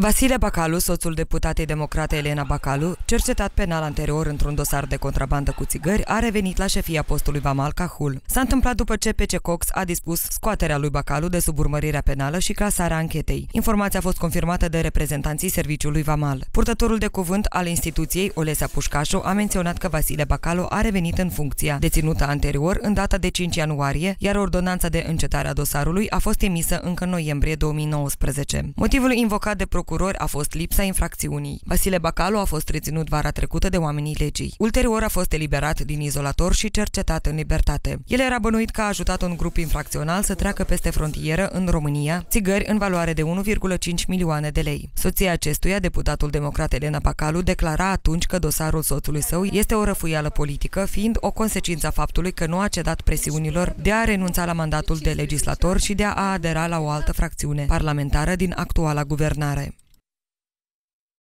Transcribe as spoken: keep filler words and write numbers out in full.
Vasile Bacalu, soțul deputatei democrate Elena Bacalu, cercetat penal anterior într-un dosar de contrabandă cu țigări, a revenit la șefia postului vamal Cahul. S-a întâmplat după ce P C Cox a dispus scoaterea lui Bacalu de sub urmărirea penală și clasarea anchetei. Informația a fost confirmată de reprezentanții serviciului vamal. Purtătorul de cuvânt al instituției, Olesa Pușcașo, a menționat că Vasile Bacalu a revenit în funcția deținută anterior în data de cinci ianuarie, iar ordonanța de încetare a dosarului a fost emisă încă în noiembrie două mii nouăsprezece. Motivul invocat de procurori a fost lipsa infracțiunii. Vasile Bacalu a fost reținut vara trecută de oamenii legii. Ulterior a fost eliberat din izolator și cercetat în libertate. El era bănuit că a ajutat un grup infracțional să treacă peste frontieră în România țigări în valoare de unu virgulă cinci milioane de lei. Soția acestuia, deputatul democrat Elena Bacalu, declara atunci că dosarul soțului său este o răfuială politică, fiind o consecință a faptului că nu a cedat presiunilor de a renunța la mandatul de legislator și de a adera la o altă fracțiune parlamentară din actuala guvernare.